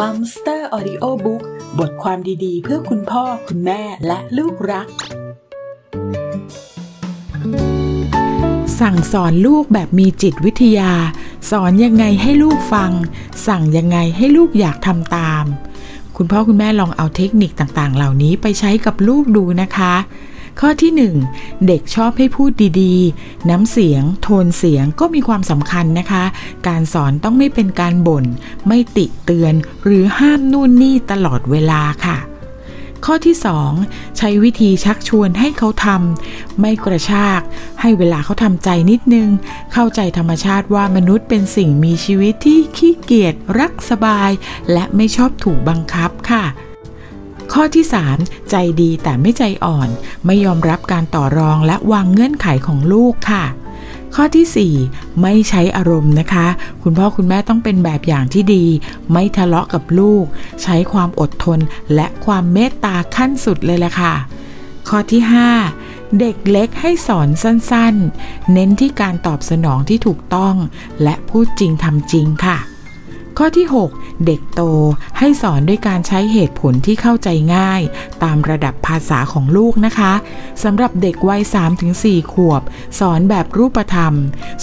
Momster Audio Book บทความดีๆเพื่อคุณพ่อคุณแม่และลูกรักสั่งสอนลูกแบบมีจิตวิทยาสอนยังไงให้ลูกฟังสั่งยังไงให้ลูกอยากทำตามคุณพ่อคุณแม่ลองเอาเทคนิคต่างๆเหล่านี้ไปใช้กับลูกดูนะคะข้อที่1เด็กชอบให้พูดดีๆน้ำเสียงโทนเสียงก็มีความสำคัญนะคะการสอนต้องไม่เป็นการบ่นไม่ติเตือนหรือห้ามนู่นนี่ตลอดเวลาค่ะข้อที่2ใช้วิธีชักชวนให้เขาทำไม่กระชากให้เวลาเขาทำใจนิดนึงเข้าใจธรรมชาติว่ามนุษย์เป็นสิ่งมีชีวิตที่ขี้เกียจรักสบายและไม่ชอบถูกบังคับค่ะข้อที่3ใจดีแต่ไม่ใจอ่อนไม่ยอมรับการต่อรองและวางเงื่อนไขของลูกค่ะข้อที่4ไม่ใช้อารมณ์นะคะคุณพ่อคุณแม่ต้องเป็นแบบอย่างที่ดีไม่ทะเลาะกับลูกใช้ความอดทนและความเมตตาขั้นสุดเลยล่ะค่ะข้อที่5เด็กเล็กให้สอนสั้นๆเน้นที่การตอบสนองที่ถูกต้องและพูดจริงทำจริงค่ะข้อที่6เด็กโตให้สอนด้วยการใช้เหตุผลที่เข้าใจง่ายตามระดับภาษาของลูกนะคะสำหรับเด็กวัย 3-4 ขวบสอนแบบรูปธรรม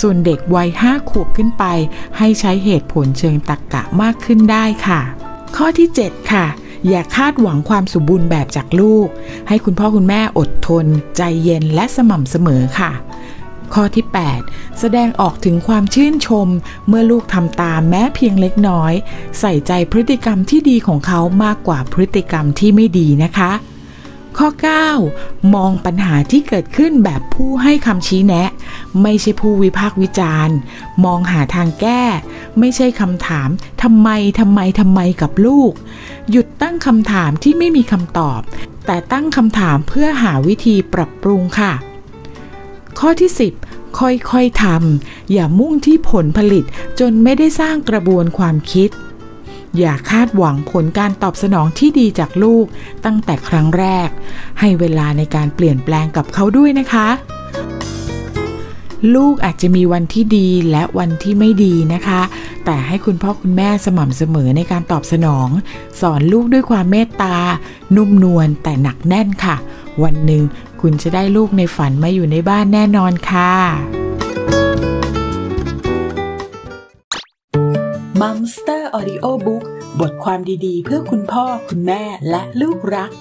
ส่วนเด็กวัย 5 ขวบขึ้นไปให้ใช้เหตุผลเชิงตรรกะมากขึ้นได้ค่ะข้อที่7ค่ะอย่าคาดหวังความสมบูรณ์แบบจากลูกให้คุณพ่อคุณแม่อดทนใจเย็นและสม่ำเสมอค่ะข้อที่8แสดงออกถึงความชื่นชมเมื่อลูกทำตามแม้เพียงเล็กน้อยใส่ใจพฤติกรรมที่ดีของเขามากกว่าพฤติกรรมที่ไม่ดีนะคะข้อ9มองปัญหาที่เกิดขึ้นแบบผู้ให้คำชี้แนะไม่ใช่ผู้วิพากษ์วิจารณ์มองหาทางแก้ไม่ใช่คำถามทำไมกับลูกหยุดตั้งคำถามที่ไม่มีคำตอบแต่ตั้งคำถามเพื่อหาวิธีปรับปรุงค่ะข้อที่10ค่อยๆทำอย่ามุ่งที่ผลผลิตจนไม่ได้สร้างกระบวนความคิดอย่าคาดหวังผลการตอบสนองที่ดีจากลูกตั้งแต่ครั้งแรกให้เวลาในการเปลี่ยนแปลงกับเขาด้วยนะคะลูกอาจจะมีวันที่ดีและวันที่ไม่ดีนะคะแต่ให้คุณพ่อคุณแม่สม่ำเสมอในการตอบสนองสอนลูกด้วยความเมตตานุ่มนวลแต่หนักแน่นค่ะวันหนึ่งคุณจะได้ลูกในฝันมาอยู่ในบ้านแน่นอนค่ะMomster Audio Book บทความดีๆเพื่อคุณพ่อคุณแม่และลูกรัก